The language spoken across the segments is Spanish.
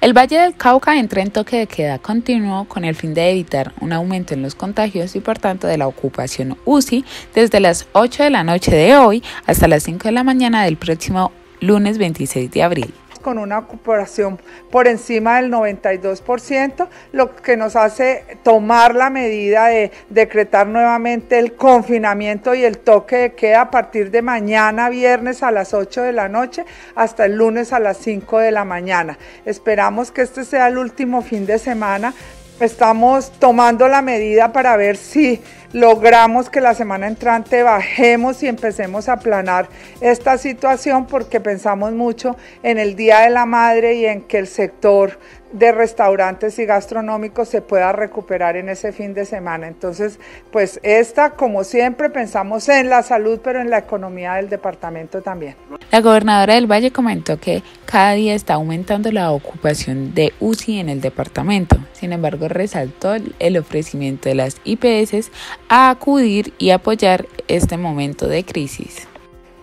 El Valle del Cauca entra en toque de queda continuo con el fin de evitar un aumento en los contagios y por tanto de la ocupación UCI desde las 8 de la noche de hoy hasta las 5 de la mañana del próximo lunes 26 de abril. Con una ocupación por encima del 92%, lo que nos hace tomar la medida de decretar nuevamente el confinamiento y el toque de queda a partir de mañana viernes a las 8 de la noche hasta el lunes a las 5 de la mañana. Esperamos que este sea el último fin de semana. Estamos tomando la medida para ver si logramos que la semana entrante bajemos y empecemos a aplanar esta situación, porque pensamos mucho en el Día de la Madre y en que el sector de restaurantes y gastronómicos se pueda recuperar en ese fin de semana. Entonces, pues como siempre, pensamos en la salud, pero en la economía del departamento también. La gobernadora del Valle comentó que cada día está aumentando la ocupación de UCI en el departamento. Sin embargo, resaltó el ofrecimiento de las IPS a acudir y apoyar este momento de crisis.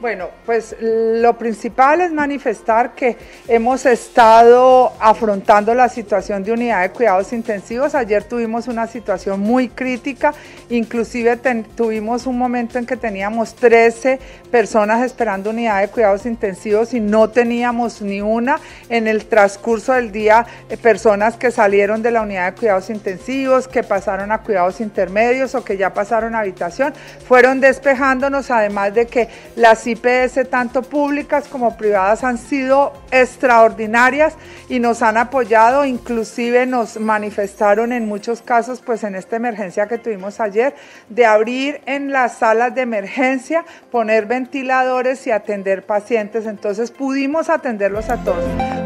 Bueno, pues lo principal es manifestar que hemos estado afrontando la situación de unidad de cuidados intensivos. Ayer tuvimos una situación muy crítica, inclusive tuvimos un momento en que teníamos 13 personas esperando unidad de cuidados intensivos y no teníamos ni una. En el transcurso del día, personas que salieron de la unidad de cuidados intensivos, que pasaron a cuidados intermedios o que ya pasaron a habitación, fueron despejándonos, además de que las IPS, tanto públicas como privadas, han sido extraordinarias y nos han apoyado. Inclusive nos manifestaron en muchos casos, pues en esta emergencia que tuvimos ayer, de abrir en las salas de emergencia, poner ventiladores y atender pacientes. Entonces pudimos atenderlos a todos.